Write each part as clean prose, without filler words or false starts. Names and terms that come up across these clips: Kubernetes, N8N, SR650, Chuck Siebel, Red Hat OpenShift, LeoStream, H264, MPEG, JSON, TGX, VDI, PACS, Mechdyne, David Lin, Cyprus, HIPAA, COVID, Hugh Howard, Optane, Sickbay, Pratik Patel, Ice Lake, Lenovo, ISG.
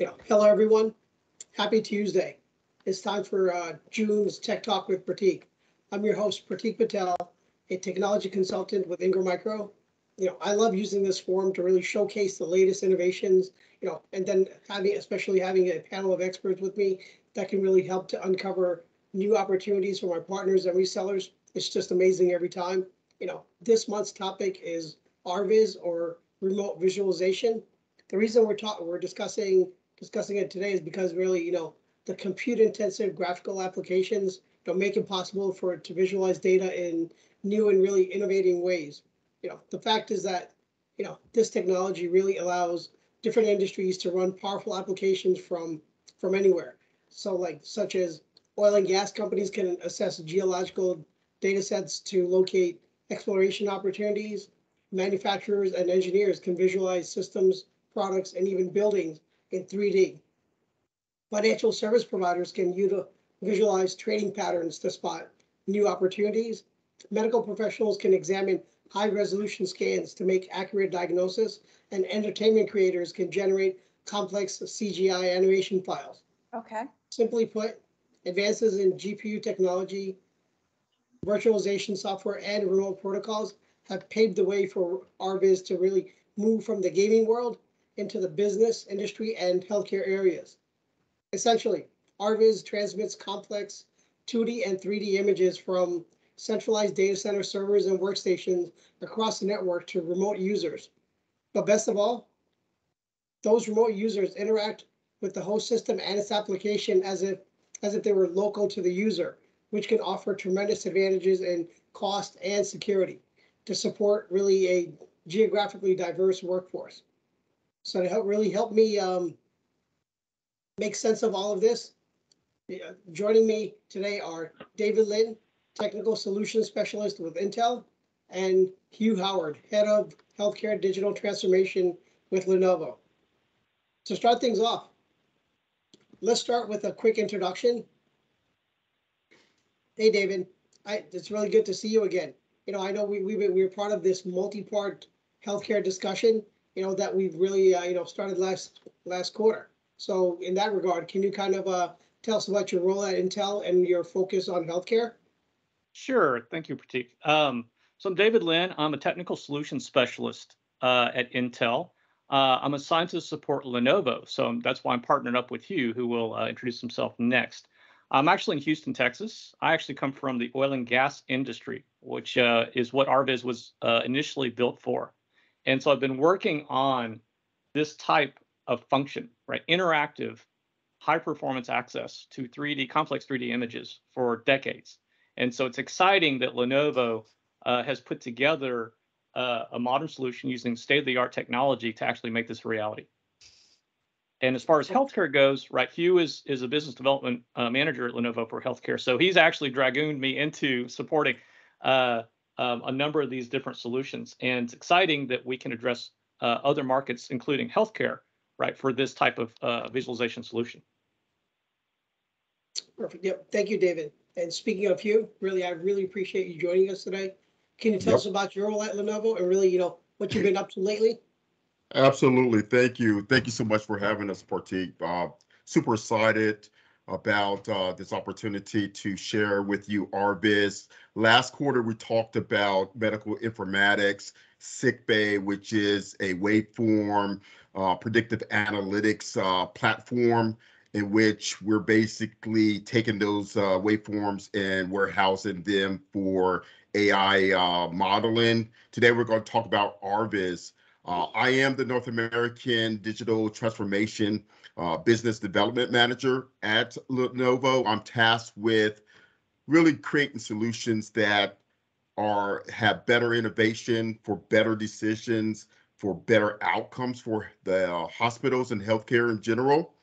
Yeah. Hello, everyone. Happy Tuesday. It's time for June's Tech Talk with Pratik. I'm your host, Pratik Patel, a technology consultant with Ingram Micro. You know, I love using this forum to really showcase the latest innovations, you know, and then especially having a panel of experts with me that can really help to uncover new opportunities for my partners and resellers. It's just amazing every time. You know, this month's topic is RViz, or remote visualization. The reason we're discussing it today is because really, you know, the compute-intensive graphical applications don't make it possible for it to visualize data in new and really innovating ways. You know, the fact is that, you know, this technology really allows different industries to run powerful applications from anywhere. So like, such as oil and gas companies can assess geological data sets to locate exploration opportunities. Manufacturers and engineers can visualize systems, products, and even buildings in 3D. Financial service providers can visualize trading patterns to spot new opportunities. Medical professionals can examine high-resolution scans to make accurate diagnosis, and entertainment creators can generate complex CGI animation files. Okay. Simply put, advances in GPU technology, virtualization software, and remote protocols have paved the way for RViz to really move from the gaming world into the business, industry, and healthcare areas. Essentially, RViz transmits complex 2D and 3D images from centralized data center servers and workstations across the network to remote users. But best of all, those remote users interact with the host system and its application as if they were local to the user, which can offer tremendous advantages in cost and security to support really a geographically diverse workforce. So to really help me make sense of all of this, joining me today are David Lin, Technical Solutions Specialist with Intel, and Hugh Howard, Head of Healthcare Digital Transformation with Lenovo. To start things off, let's start with a quick introduction. Hey, David, it's really good to see you again. You know, I know we were part of this multi-part healthcare discussion, you know, that we've really, you know, started last quarter. So in that regard, can you kind of tell us about your role at Intel and your focus on healthcare? Sure. Thank you, Pratik. So I'm David Lin. I'm a technical solutions specialist at Intel. I'm assigned to support Lenovo. So that's why I'm partnered up with Hugh, who will introduce himself next. I'm actually in Houston, Texas. I actually come from the oil and gas industry, which is what RViz was initially built for. And so I've been working on this type of function, right? Interactive, high performance access to complex 3D images for decades. And so it's exciting that Lenovo has put together a modern solution using state-of-the-art technology to actually make this a reality. And as far as healthcare goes, right, Hugh is a business development manager at Lenovo for healthcare. So he's actually dragooned me into supporting a number of these different solutions. And it's exciting that we can address other markets, including healthcare, right, for this type of visualization solution. Perfect. Yep. Thank you, David. And speaking of Hugh, really, I really appreciate you joining us today. Can you tell us about your role at Lenovo and really, you know, what you've been up to lately? Absolutely. Thank you. Thank you so much for having us, Pratik. Super excited about this opportunity to share with you RViz. Last quarter, we talked about medical informatics, Sickbay, which is a waveform predictive analytics platform in which we're basically taking those waveforms and warehousing them for AI modeling. Today, we're going to talk about RViz. I am the North American Digital Transformation Business Development Manager at Lenovo. I'm tasked with really creating solutions that have better innovation for better decisions, for better outcomes for the hospitals and healthcare in general.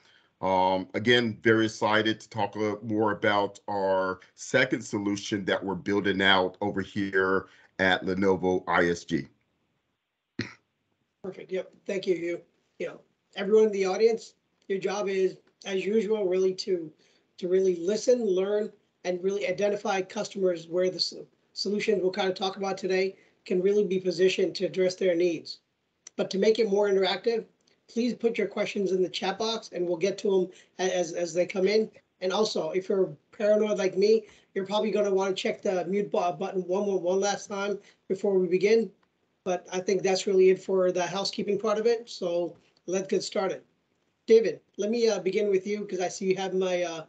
Again, very excited to talk more about our second solution that we're building out over here at Lenovo ISG. Perfect. Yep. Thank you, Hugh. You know, everyone in the audience, your job is, as usual, really to really listen, learn, and really identify customers where the solutions we'll kind of talk about today can really be positioned to address their needs. But to make it more interactive, please put your questions in the chat box and we'll get to them as they come in. And also, if you're paranoid like me, you're probably going to want to check the mute button one last time before we begin. But I think that's really it for the housekeeping part of it. So let's get started. David, let me begin with you because I see you have my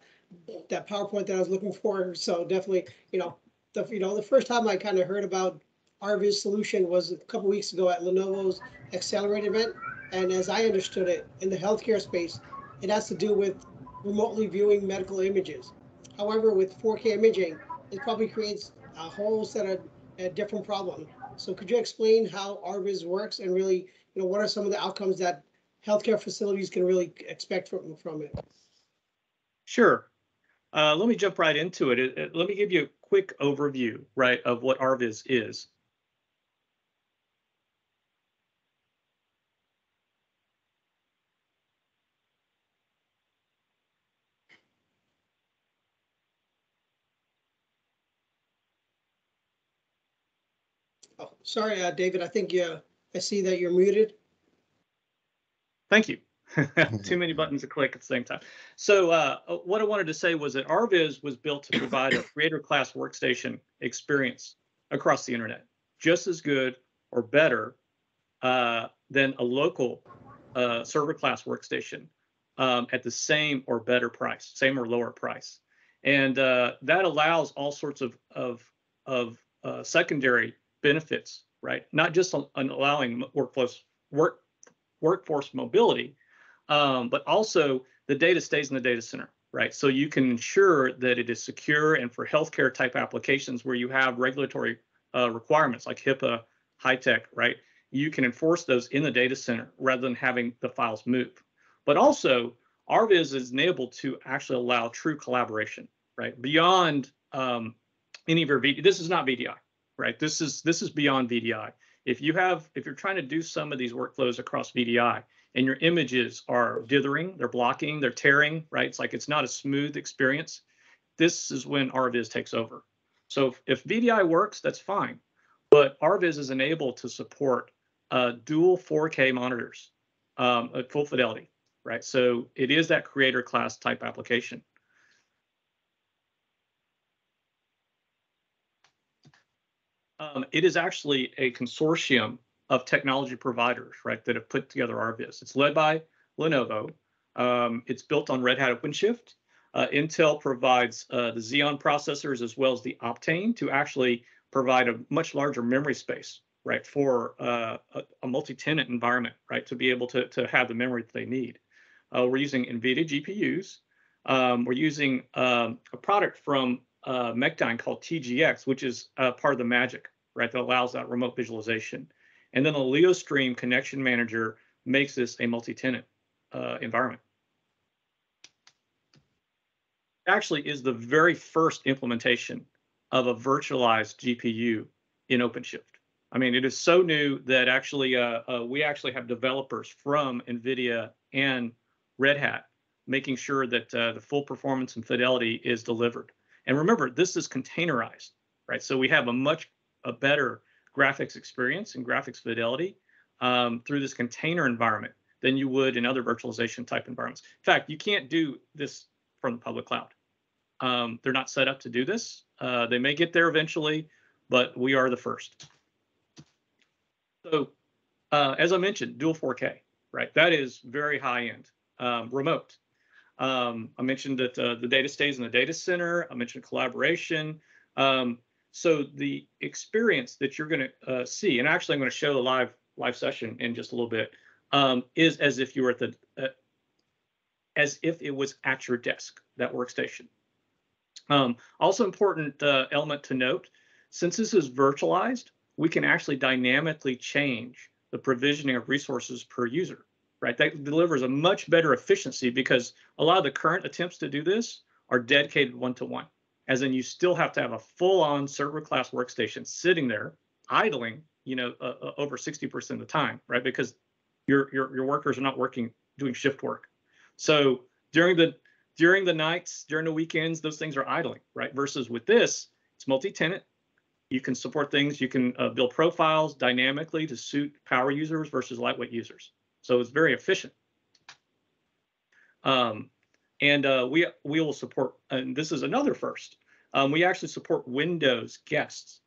that PowerPoint that I was looking for. So definitely, the first time I kind of heard about RViz solution was a couple weeks ago at Lenovo's Accelerate event, and as I understood it, in the healthcare space, it has to do with remotely viewing medical images. However, with 4K imaging, it probably creates a whole set of different problems. So could you explain how RViz works and really, what are some of the outcomes that healthcare facilities can really expect from it? Sure. Let me jump right into it. Let me give you a quick overview, right, of what RViz is. Oh, sorry, David, I think I see that you're muted. Thank you. Too many buttons to click at the same time. So what I wanted to say was that RViz was built to provide a creator class workstation experience across the internet, just as good or better than a local server class workstation at the same or better price, same or lower price. And that allows all sorts of secondary benefits, right? Not just on allowing workforce mobility, but also the data stays in the data center, right? So you can ensure that it is secure, and for healthcare type applications where you have regulatory requirements like HIPAA, high tech, right? You can enforce those in the data center rather than having the files move. But also, RViz is enabled to actually allow true collaboration, right? Beyond any of your VDI. This is not VDI, right? This is beyond VDI. If you're trying to do some of these workflows across VDI and your images are dithering, they're blocking, they're tearing, right? It's like, it's not a smooth experience. This is when RViz takes over. So if VDI works, that's fine. But RViz is enabled to support dual 4K monitors at full fidelity, right? So it is that creator class type application. It is actually a consortium of technology providers, right, that have put together RViz. It's led by Lenovo. It's built on Red Hat OpenShift. Intel provides the Xeon processors as well as the Optane to actually provide a much larger memory space, right, for a multi-tenant environment, right, to be able to have the memory that they need. We're using NVIDIA GPUs. We're using a product from Mechdyne called TGX, which is part of the magic, right, that allows that remote visualization. And then the LeoStream connection manager makes this a multi-tenant environment. Actually is the very first implementation of a virtualized GPU in OpenShift. I mean, it is so new that actually we actually have developers from NVIDIA and Red Hat making sure that the full performance and fidelity is delivered. And remember, this is containerized, right? So we have a better graphics experience and graphics fidelity through this container environment than you would in other virtualization type environments. In fact, you can't do this from the public cloud. They're not set up to do this. They may get there eventually, but we are the first. So as I mentioned, dual 4K, right? That is very high end, remote. I mentioned that the data stays in the data center. I mentioned collaboration. So the experience that you're going to see, and actually I'm going to show the live session in just a little bit, is as if you were at the, as if it was at your desk, that workstation. Also important element to note, since this is virtualized, we can actually dynamically change the provisioning of resources per user. Right, that delivers a much better efficiency because a lot of the current attempts to do this are dedicated one-to-one, as in you still have to have a full-on server class workstation sitting there idling, over 60% of the time, right? Because your workers are not working doing shift work. So during the nights, during the weekends, those things are idling, right? Versus with this, it's multi-tenant. You can support things. You can build profiles dynamically to suit power users versus lightweight users. So it's very efficient. We will support, and this is another first, we actually support Windows guests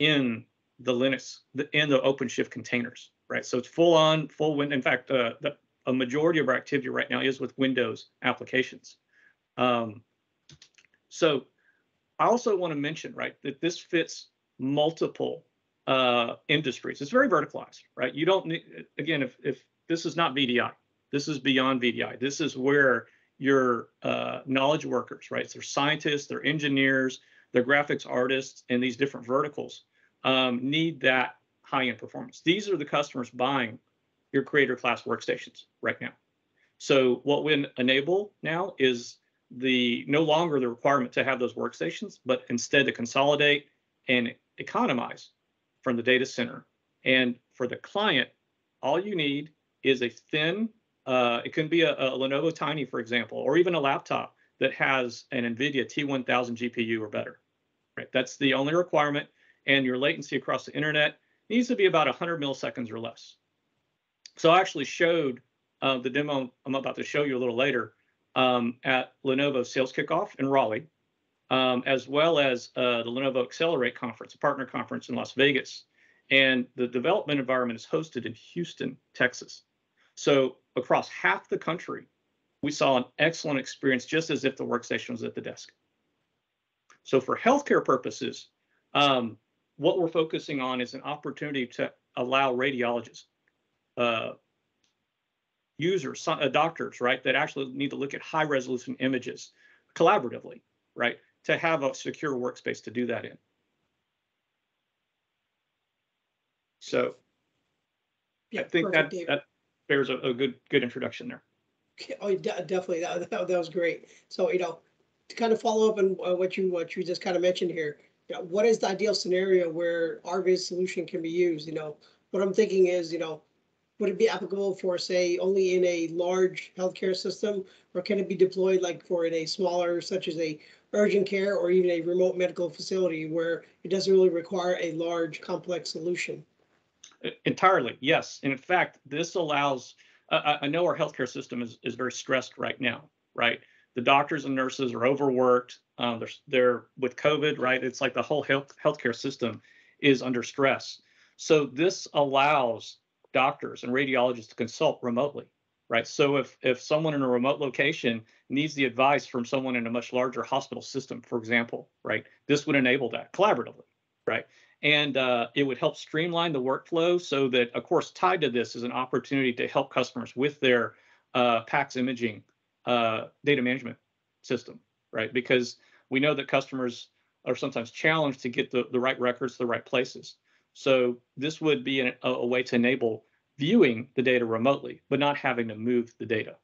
in the Linux and the OpenShift containers, right? So it's full on, full Windows. In fact, a majority of our activity right now is with Windows applications. So I also want to mention, right, that this fits multiple industries. It's very verticalized, right? You don't need, again, if this is not VDI, this is beyond VDI. This is where your knowledge workers, right? So they're scientists, they're engineers, they're graphics artists, and these different verticals need that high-end performance. These are the customers buying your creator class workstations right now. So what we enable now is no longer the requirement to have those workstations, but instead to consolidate and economize from the data center. And for the client, all you need is a thin, it can be a Lenovo Tiny, for example, or even a laptop that has an NVIDIA T1000 GPU or better, right? That's the only requirement. And your latency across the internet needs to be about 100 milliseconds or less. So I actually showed the demo I'm about to show you a little later at Lenovo sales kickoff in Raleigh, as well as the Lenovo Accelerate conference, a partner conference in Las Vegas. And the development environment is hosted in Houston, Texas. So across half the country, we saw an excellent experience, just as if the workstation was at the desk. So for healthcare purposes, what we're focusing on is an opportunity to allow radiologists, users, doctors, right, that actually need to look at high resolution images collaboratively, right, to have a secure workspace to do that in. So yeah, I think that bears a good introduction there. Okay. Oh, definitely. That was great. So, you know, to kind of follow up on what you just kind of mentioned here, you know, what is the ideal scenario where RViz solution can be used? You know, what I'm thinking is, you know, would it be applicable for, say, only in a large healthcare system, or can it be deployed like for in a smaller, such as a urgent care or even a remote medical facility where it doesn't really require a large, complex solution? Entirely, yes. And in fact, this allows, I know our healthcare system is very stressed right now, right? The doctors and nurses are overworked. They're with COVID, right? It's like the whole healthcare system is under stress. So this allows doctors and radiologists to consult remotely, right? So if someone in a remote location needs the advice from someone in a much larger hospital system, for example, right, this would enable that collaboratively, right? And it would help streamline the workflow so that, of course, tied to this is an opportunity to help customers with their PACS imaging data management system, right? Because we know that customers are sometimes challenged to get the right records to the right places. So this would be a way to enable viewing the data remotely, but not having to move the data.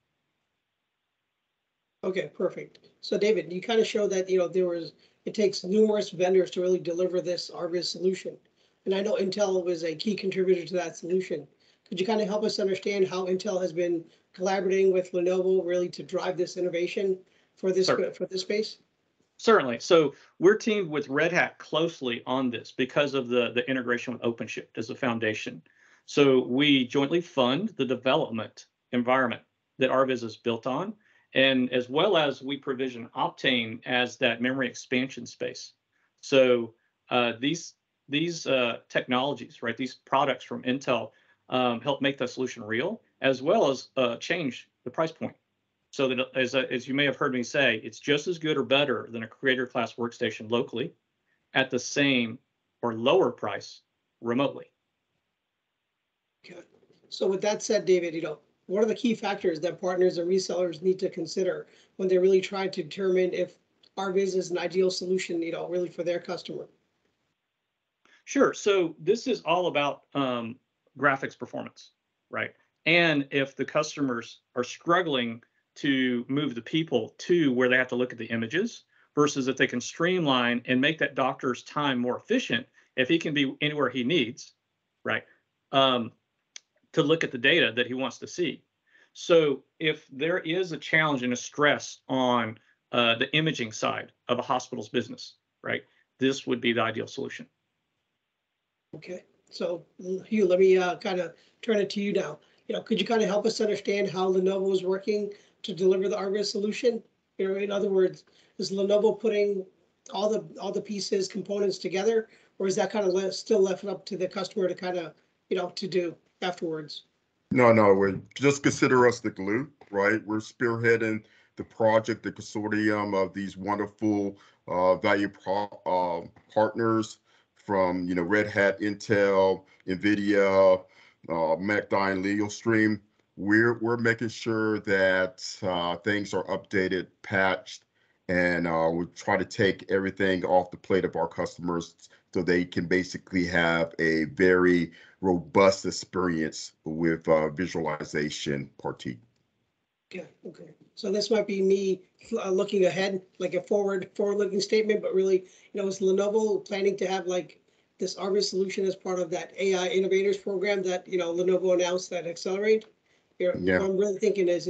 Okay, perfect. So David, you kind of showed that, you know, it takes numerous vendors to really deliver this RViz solution. And I know Intel was a key contributor to that solution. Could you kind of help us understand how Intel has been collaborating with Lenovo really to drive this innovation for this space? Certainly. So we're teamed with Red Hat closely on this because of the integration with OpenShift as a foundation. So we jointly fund the development environment that RViz is built on, and as well as we provision Optane as that memory expansion space. So these technologies, right, these products from Intel help make the solution real, as well as change the price point. So that, as you may have heard me say, it's just as good or better than a creator class workstation locally at the same or lower price remotely. Okay. So with that said, David, you know, what are the key factors that partners and resellers need to consider when they really try to determine if RViz is an ideal solution, you know, really for their customer? Sure. So this is all about graphics performance, right? And if the customers are struggling to move the people to where they have to look at the images, versus if they can streamline and make that doctor's time more efficient, if he can be anywhere he needs, right, to look at the data that he wants to see. So if there is a challenge and a stress on the imaging side of a hospital's business, right, this would be the ideal solution. Okay, so Hugh, let me kind of turn it to you now. could you kind of help us understand how Lenovo is working to deliver the RViz solution? In other words, is Lenovo putting all the pieces, components together, or is that kind of still left up to the customer to kind of, to do afterwards? No, we just consider us the glue, right? We're spearheading the project, the consortium of these wonderful value partners from, Red Hat, Intel, NVIDIA, Mechdyne, LeoStream. We're making sure that things are updated, patched, and we try to take everything off the plate of our customers so they can basically have a very robust experience with visualization, Pratik. Okay. So this might be me looking ahead, like a forward-looking statement, but really, is Lenovo planning to have like this RViz solution as part of that AI Innovators program that, Lenovo announced at Accelerate? Yeah. What I'm really thinking is,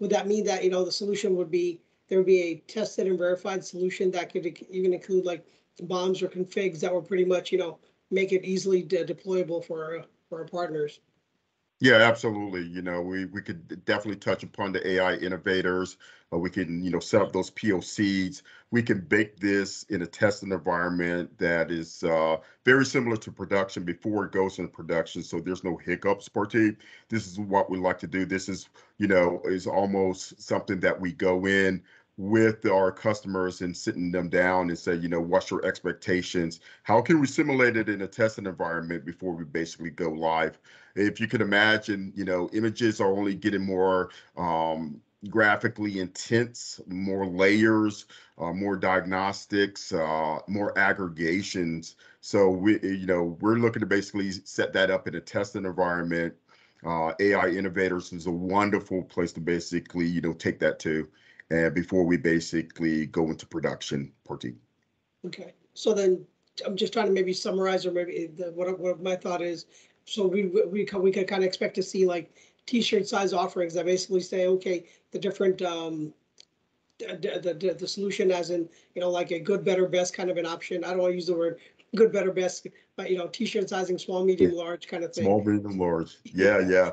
would that mean that, the solution would be, there would be a tested and verified solution that could even include like bombs or configs that would pretty much, make it easily deployable for our partners? Yeah, absolutely. We could definitely touch upon the AI Innovators. We can, set up those POCs. We can bake this in a testing environment that is very similar to production before it goes into production. So there's no hiccups, Pratik. This is what we like to do. This is, is almost something that we go in with our customers and sitting them down and say, what's your expectations? How can we simulate it in a testing environment before we basically go live? If you can imagine, images are only getting more graphically intense, more layers, more diagnostics, more aggregations. So we're looking to basically set that up in a testing environment. AI Innovators is a wonderful place to basically, take that to. And before we basically go into production, Pratik. Okay, so then I'm just trying to maybe summarize, or maybe what my thought is. So we could kind of expect to see like T-shirt size offerings that basically say, okay, the different the solution, as in like a good, better, best kind of an option. I don't want to use the word good, better, best, but T-shirt sizing, small, medium, large kind of thing. Small, medium, large. Yeah.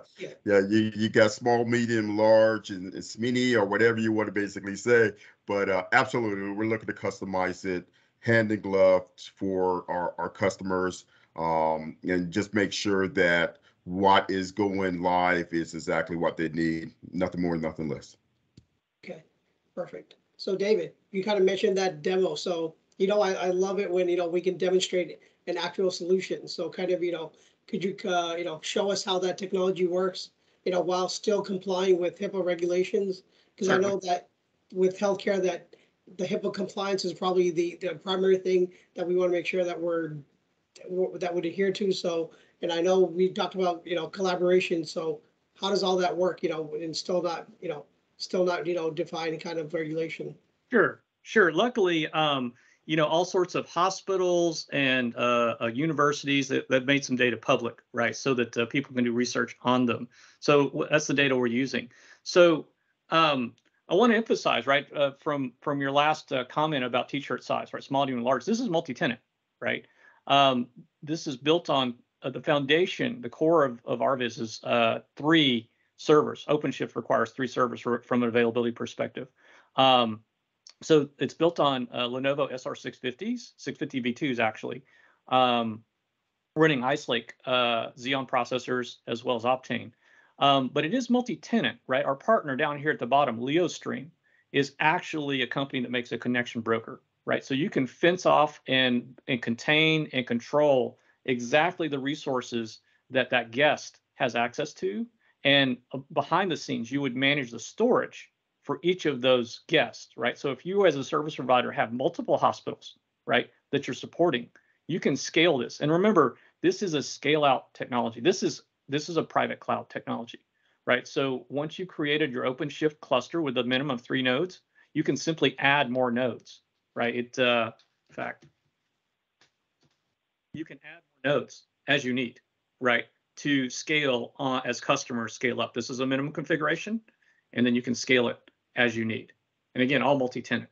You got small, medium, large, and SME, or whatever you want to basically say. But absolutely, we're looking to customize it, hand in glove for our customers, and just make sure that what is going live is exactly what they need. Nothing more, nothing less. Okay, perfect. So David, you kind of mentioned that demo, so. I love it when, we can demonstrate an actual solution. So kind of, could you, show us how that technology works, while still complying with HIPAA regulations? Because I know that with healthcare, that the HIPAA compliance is probably the primary thing that we want to make sure that we would adhere to. So, and I know we talked about, collaboration. So how does all that work, and still not, define any kind of regulation? Sure. Luckily, all sorts of hospitals and universities that made some data public, right, so that people can do research on them. So that's the data we're using. So I want to emphasize, right, from your last comment about T-shirt size, right, small, medium, large. This is multi-tenant, right? This is built on the foundation, the core of RViz is three servers. OpenShift requires three servers from an availability perspective. So it's built on Lenovo SR650s, 650 V2s actually, running Ice Lake Xeon processors as well as Optane. But it is multi-tenant, right? Our partner down here at the bottom, LeoStream, is actually a company that makes a connection broker, right? So you can fence off and contain and control exactly the resources that guest has access to. And behind the scenes, you would manage the storage for each of those guests, right? So if you as a service provider have multiple hospitals, right, that you're supporting, you can scale this. And remember, this is a scale out technology. This is a private cloud technology, right? So once you created your OpenShift cluster with a minimum of 3 nodes, you can simply add more nodes, right? You can add more nodes as you need, right, to scale as customers scale up. This is a minimum configuration, and then you can scale it as you need. And again, all multi-tenant.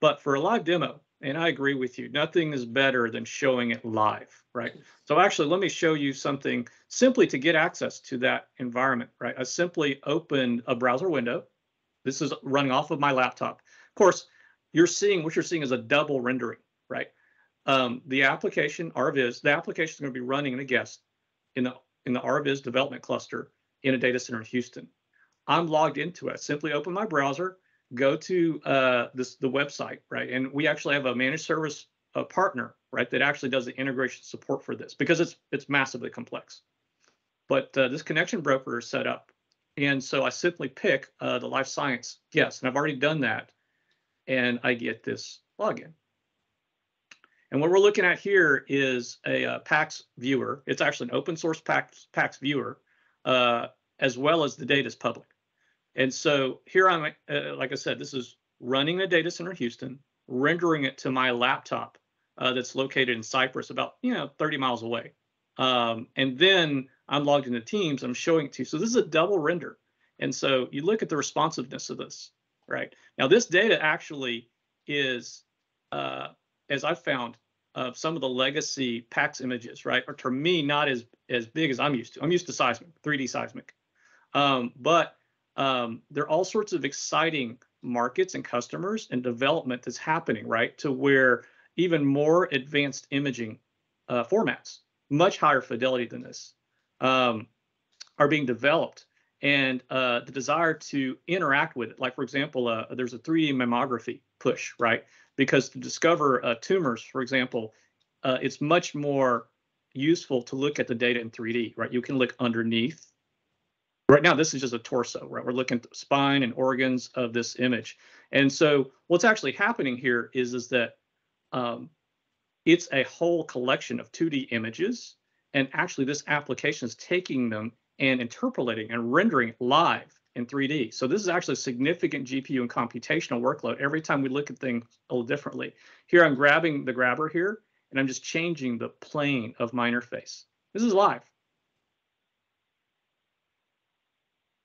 But for a live demo, And I agree with you. Nothing is better than showing it live, right? So actually, let me show you something simply to get access to that environment, right? I simply opened a browser window. This is running off of my laptop. Of course, what you're seeing is a double rendering, right? The application RViz, the application is going to be running in a guest in the RViz development cluster in a data center in Houston. I'm logged into it. I simply open my browser, go to the website, right? And we actually have a managed service partner, right, that actually does the integration support for this because it's massively complex. But this connection broker is set up. And so I simply pick the life science guest, and I've already done that. And I get this login. And what we're looking at here is a PACS viewer. It's actually an open source PACS viewer, as well as the data is public. And so here I'm, like I said, this is running a data center in Houston, rendering it to my laptop that's located in Cyprus, about 30 miles away. And then I'm logged into Teams. I'm showing it to you. So this is a double render. And so you look at the responsiveness of this, right? Now this data actually is, as I found, some of the legacy PACS images, right, are to me not as big as I'm used to. I'm used to seismic, 3D seismic, but there are all sorts of exciting markets and customers and development that's happening, right, to where even more advanced imaging formats, much higher fidelity than this, are being developed, and the desire to interact with it. Like, for example, there's a 3D mammography push, right? Because to discover tumors, for example, it's much more useful to look at the data in 3D, right? You can look underneath. Right now, this is just a torso, right? We're looking at the spine and organs of this image. And so what's actually happening here is that it's a whole collection of 2D images, and actually this application is taking them and interpolating and rendering live in 3D. So this is actually a significant GPU and computational workload every time we look at things a little differently. Here I'm grabbing the grabber here, and I'm just changing the plane of my interface. This is live.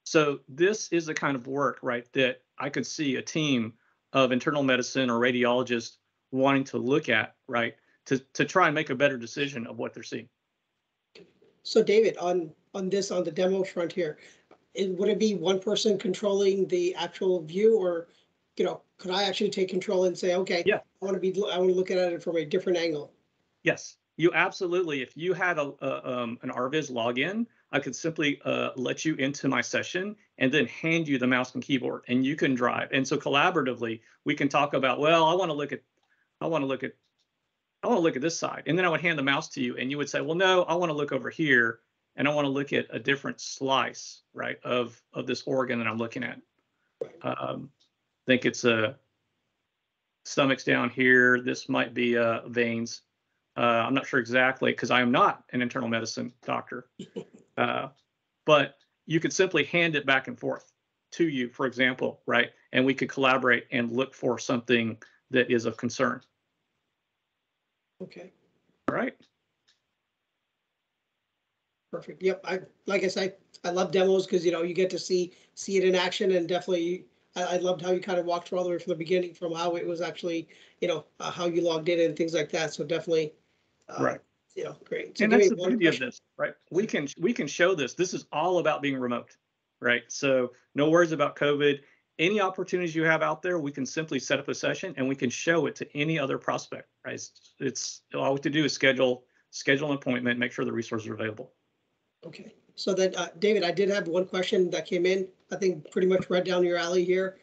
So this is the kind of work, right, that I could see a team of internal medicine or radiologists wanting to look at, right, to try and make a better decision of what they're seeing. So David, on the demo front here, would it be one person controlling the actual view, or, could I actually take control and say, okay, yeah, I want to look at it from a different angle? Yes, you absolutely. If you had an RViz login, I could simply let you into my session and then hand you the mouse and keyboard, and you can drive. And so collaboratively, we can talk about, well, I want to look at this side, and then I would hand the mouse to you, and you would say, well, no, I want to look over here. And I want to look at a different slice, right, of this organ that I'm looking at. I think it's stomach's down here. This might be veins. I'm not sure exactly because I am not an internal medicine doctor. But you could simply hand it back and forth to you, for example, right? And we could collaborate and look for something that is of concern. Okay. All right. Perfect. Yep. Like I said, I love demos because, you get to see it in action, and definitely I loved how you kind of walked through all the way from the beginning, from how it was actually, how you logged in and things like that. So definitely, right. Great. So and that's the beauty of this, right? We can show this. This is all about being remote, right? So no worries about COVID. Any opportunities you have out there, we can simply set up a session and we can show it to any other prospect, right? It's all we have to do is schedule an appointment, make sure the resources are available. Okay, so then, David, I did have one question that came in. I think pretty much right down your alley here.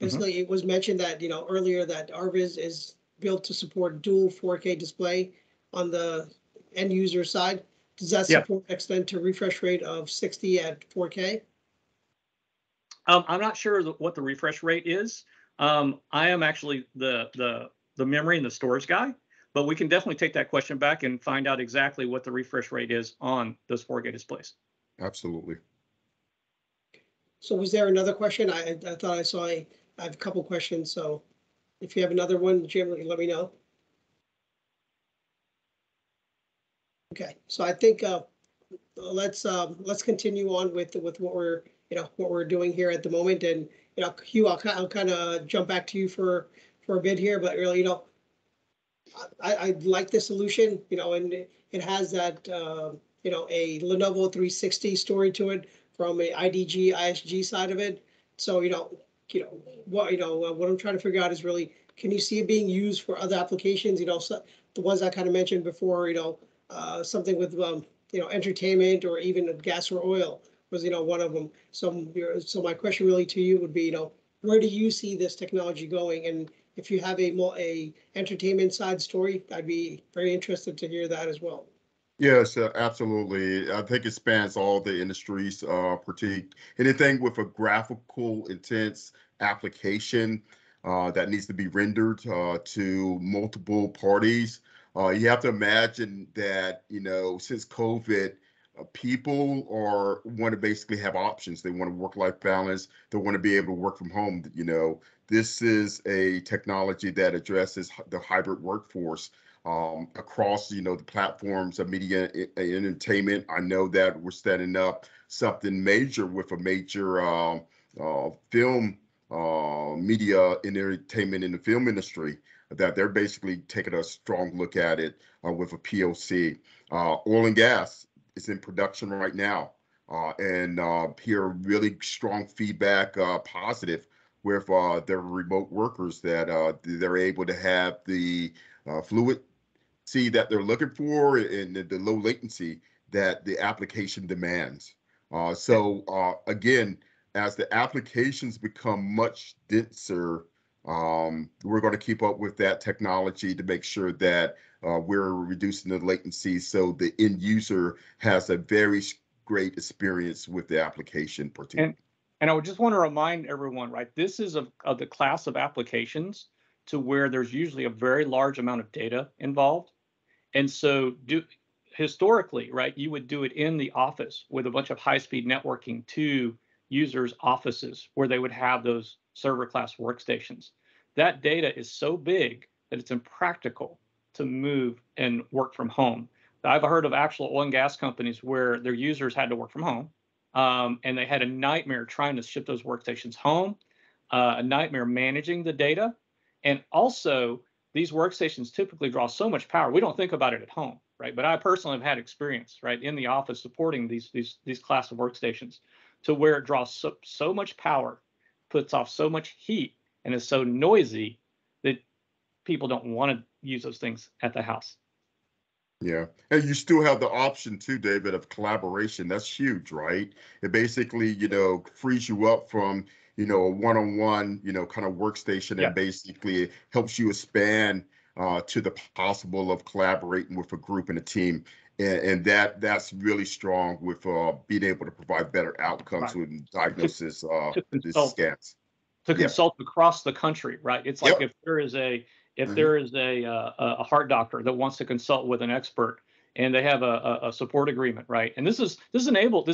Basically, it was mentioned that earlier that RViz is built to support dual 4K display on the end user side. Does that support extend to refresh rate of 60 at 4K? I'm not sure what the refresh rate is. I am actually the memory and the storage guy. But we can definitely take that question back and find out exactly what the refresh rate is on those 4K displays. Absolutely. So was there another question? I thought I saw I have a couple questions. So if you have another one, Jim, let me know. Okay. So I think let's continue on with what we're doing here at the moment. And Hugh, I'll kind of jump back to you for for a bit here, but really, I like the solution, and it has that, a Lenovo 360 story to it from a IDG, ISG side of it. So, what I'm trying to figure out is really, can you see it being used for other applications? So the ones I kind of mentioned before, something with, entertainment or even gas or oil was, one of them. So my question really to you would be, where do you see this technology going? And if you have a entertainment side story, I'd be very interested to hear that as well. Yes, absolutely. I think it spans all the industries, Pratik. Anything with a graphical intense application that needs to be rendered to multiple parties. You have to imagine that, since COVID, people want to basically have options. They want to work-life balance. They want to be able to work from home. This is a technology that addresses the hybrid workforce across, the platforms of media and entertainment. I know that we're setting up something major with a major film media and entertainment in the film industry, that they're basically taking a strong look at it with a POC. Oil and gas is in production right now, and hear really strong feedback, positive, with their remote workers that they're able to have the fluency that they're looking for and the low latency that the application demands. So again, as the applications become much denser, we're going to keep up with that technology to make sure that we're reducing the latency so the end user has a very great experience with the application. And I would just want to remind everyone, right, this is of the class of applications to where there's usually a very large amount of data involved. And so historically, right, you would do it in the office with a bunch of high-speed networking to users' offices where they would have those server class workstations. That data is so big that it's impractical to move and work from home. I've heard of actual oil and gas companies where their users had to work from home, and they had a nightmare trying to ship those workstations home, a nightmare managing the data. And also, these workstations typically draw so much power. We don't think about it at home, right? But I personally have had experience, right, in the office supporting these class of workstations to where it draws so much power, puts off so much heat, and is so noisy that people don't want to use those things at the house. Yeah, and you still have the option too, David, of collaboration. That's huge, right? It basically, frees you up from, a one-on-one, kind of workstation, and basically helps you expand to the possible of collaborating with a group and a team. And that's really strong with being able to provide better outcomes with diagnosis scans. To consult across the country, right? It's like if there is a heart doctor that wants to consult with an expert, and they have a support agreement, right? And this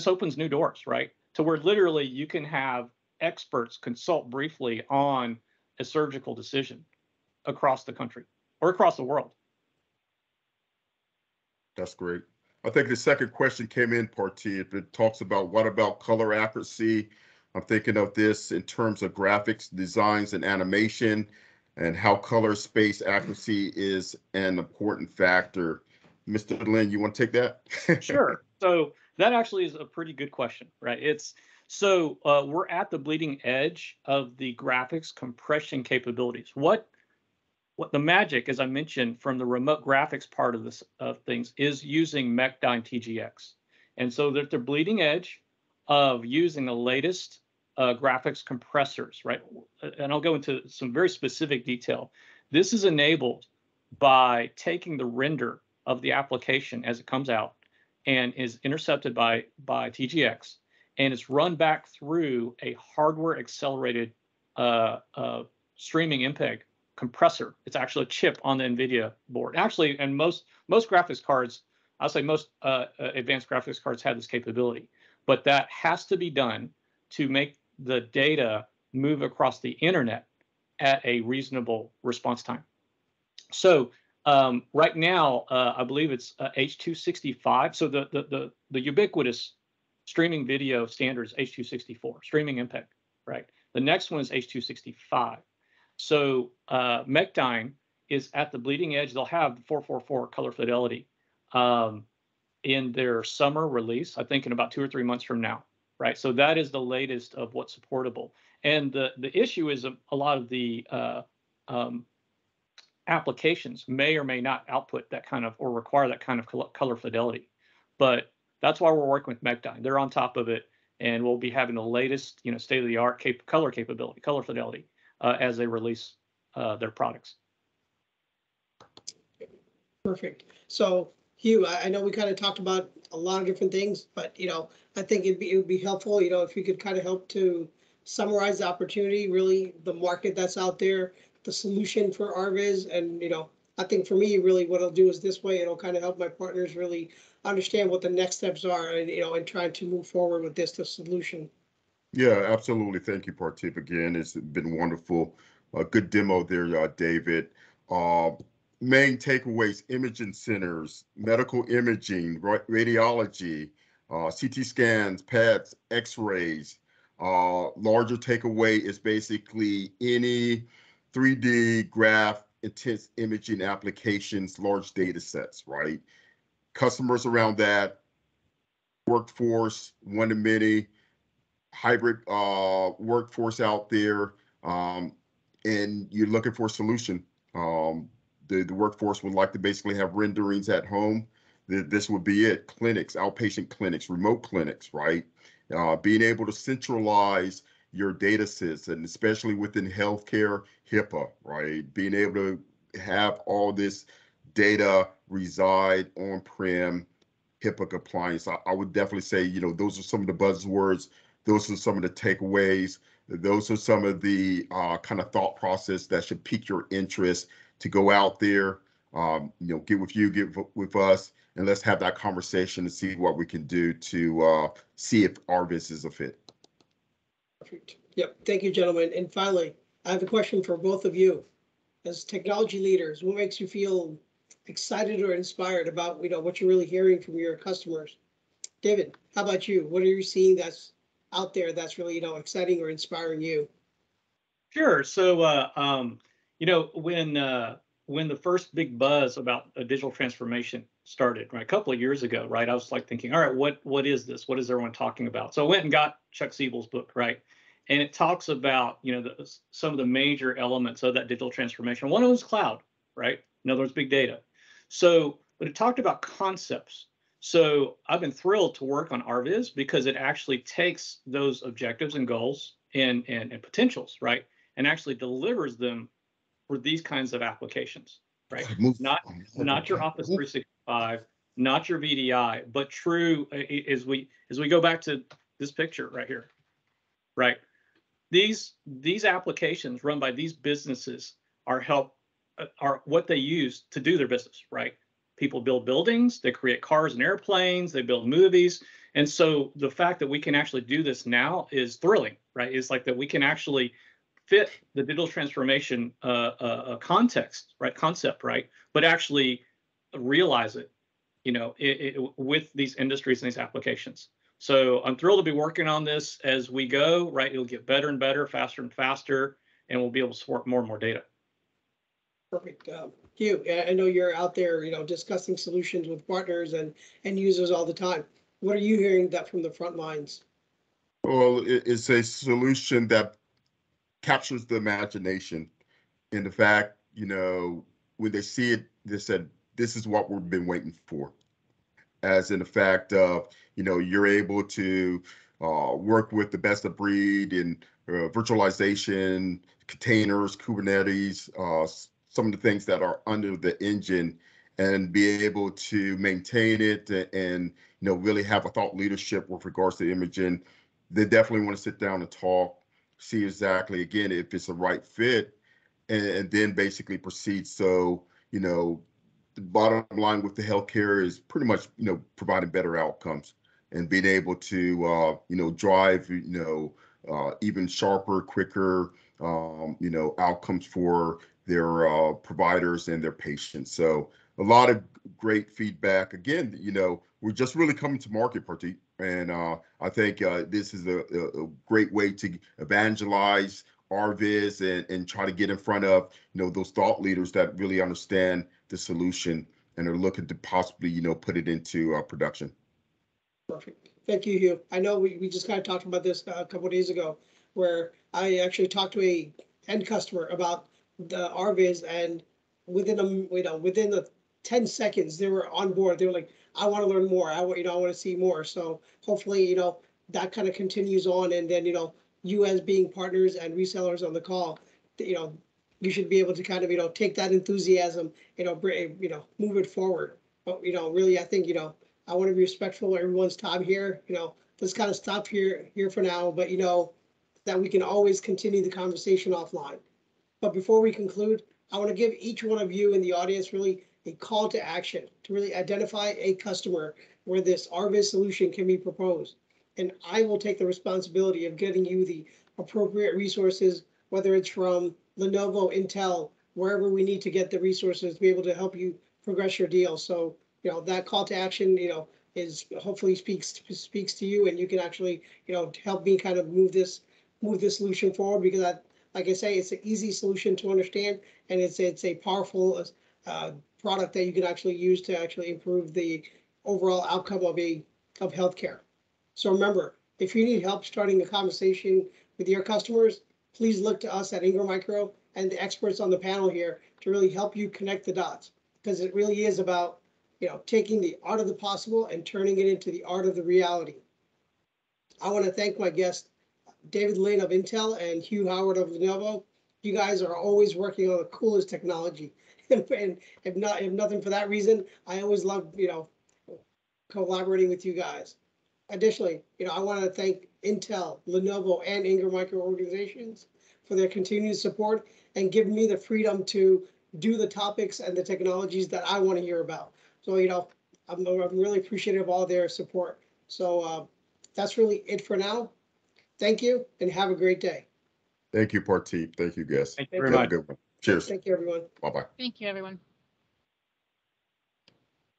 opens new doors, right? To where literally you can have experts consult briefly on a surgical decision across the country or across the world. That's great. I think the second question came in, Pratik. It talks about what about color accuracy? I'm thinking of this in terms of graphics, designs, and animation, and how color space accuracy is an important factor. Mr. Lin, you want to take that? Sure. So that actually is a pretty good question, right? We're at the bleeding edge of the graphics compression capabilities. What the magic, as I mentioned, from the remote graphics part of things is using Mechdyne TGX. And so they're at the bleeding edge of using the latest graphics compressors, right? And I'll go into some very specific detail. This is enabled by taking the render of the application as it comes out and is intercepted by TGX, and it's run back through a hardware accelerated streaming MPEG compressor. It's actually a chip on the NVIDIA board. Actually, and most graphics cards, I'll say most advanced graphics cards have this capability, but that has to be done to make the data move across the internet at a reasonable response time. So right now, I believe it's H265. So the ubiquitous streaming video standard is H264, streaming MPEG, right? The next one is H265. So Mechdyne is at the bleeding edge. They'll have 444 color fidelity in their summer release, I think in about 2 or 3 months from now, right? So that is the latest of what's supportable. And the issue is a lot of the applications may or may not output that kind of, or require that kind of color fidelity. But that's why we're working with Mechdyne. They're on top of it, and we'll be having the latest, you know, state-of-the-art color capability, color fidelity, as they release their products. Perfect. So, Hugh, I know we kind of talked about a lot of different things, but you know, I think it would be helpful, you know, if you could kind of help to summarize the opportunity, really the market that's out there, the solution for RViz, and you know, I think for me, really what I'll do is this way, it'll kind of help my partners really understand what the next steps are, and you know, and trying to move forward with this solution. Yeah, absolutely. Thank you, Pratik. Again, it's been wonderful. A good demo there, David. Main takeaways: imaging centers, medical imaging, radiology, CT scans, PETs, X-rays. Larger takeaway is basically any 3D graph intense imaging applications, large data sets, right? Customers around that, workforce, one to many, hybrid workforce out there, and you're looking for a solution. The workforce would like to basically have renderings at home. This would be it. Clinics, outpatient clinics, remote clinics, right? Being able to centralize your data sets, and especially within healthcare, HIPAA, right? Being able to have all this data reside on-prem, HIPAA compliance. I would definitely say, you know, those are some of the buzzwords. Those are some of the takeaways. Those are some of the kind of thought process that should pique your interest to go out there, you know, get with you, get with us, and let's have that conversation and see what we can do to see if RViz is a fit. Perfect. Yep. Thank you, gentlemen. And finally, I have a question for both of you. As technology leaders, what makes you feel excited or inspired about, you know, what you're really hearing from your customers? David, how about you? What are you seeing that's out there that's really, you know, exciting or inspiring you? Sure. So, you know, when the first big buzz about a digital transformation started, right, a couple of years ago, right, I was like thinking, all right, what is this? What is everyone talking about? So I went and got Chuck Siebel's book, right, and it talks about, you know, some of the major elements of that digital transformation. One of them is cloud, right? Another one's big data. So, but it talked about concepts. So I've been thrilled to work on RViz because it actually takes those objectives and goals and potentials, right, and actually delivers them for these kinds of applications, right? Not your Office 365, not your VDI, but true, as we go back to this picture right here, right? These applications run by these businesses are what they use to do their business, right? People build buildings, they create cars and airplanes, they build movies. And so the fact that we can actually do this now is thrilling, right? It's like that we can actually fit the digital transformation context, right? Concept, right? But actually realize it, you know, with these industries and these applications. So I'm thrilled to be working on this as we go, right? It'll get better and better, faster and faster, and we'll be able to support more and more data. Perfect. Hugh, I know you're out there, you know, discussing solutions with partners and users all the time. What are you hearing that from the front lines? Well, it's a solution that captures the imagination, and the fact, you know, when they see it, they said, this is what we've been waiting for. As in the fact of, you know, you're able to work with the best of breed in virtualization, containers, Kubernetes, some of the things that are under the engine, and be able to maintain it and, you know, really have a thought leadership with regards to imaging. They definitely want to sit down and talk, see exactly, again, if it's the right fit, and then basically proceed. So, you know, the bottom line with the healthcare is pretty much, you know, providing better outcomes and being able to, you know, drive, you know, even sharper, quicker, you know, outcomes for their providers and their patients. So a lot of great feedback. Again, you know, we're just really coming to market, Pratik, and I think this is a great way to evangelize RViz and try to get in front of, you know, those thought leaders that really understand the solution and are looking to possibly, you know, put it into production. Perfect. Thank you, Hugh. I know we just kind of talked about this a couple of days ago, where I actually talked to a end customer about the RViz, and within a, you know, within the 10 seconds they were on board. They were like, I want to learn more. I want, you know, I want to see more. So hopefully, you know, that kind of continues on, and then, you know, you as being partners and resellers on the call, you know, you should be able to kind of, you know, take that enthusiasm, you know, bring, you know, move it forward. But, you know, really, I think, you know, I want to be respectful of everyone's time here. You know, let's kind of stop here for now, but, you know, that we can always continue the conversation offline. But before we conclude, I want to give each one of you in the audience really a call to action to really identify a customer where this RViz solution can be proposed. And I will take the responsibility of getting you the appropriate resources, whether it's from Lenovo, Intel, wherever we need to get the resources to be able to help you progress your deal. So, you know, that call to action, you know, is hopefully speaks to you, and you can actually, you know, help me kind of move this solution forward, because I, like I say, it's an easy solution to understand, and it's a powerful product that you can actually use to actually improve the overall outcome of healthcare. So remember, if you need help starting a conversation with your customers, please look to us at Ingram Micro and the experts on the panel here to really help you connect the dots, because it really is about, you know, taking the art of the possible and turning it into the art of the reality. I want to thank my guests, David Lin of Intel and Hugh Howard of Lenovo. You guys are always working on the coolest technology. And if nothing for that reason, I always love, you know, collaborating with you guys. Additionally, you know, I want to thank Intel, Lenovo, and Ingram Micro organizations for their continued support and giving me the freedom to do the topics and the technologies that I want to hear about. So, you know, I'm really appreciative of all their support. So that's really it for now. Thank you, and have a great day. Thank you, Pratik. Thank you, guys. Thank you very much. Have a good one. Cheers. Thank you, everyone. Bye-bye. Thank you, everyone.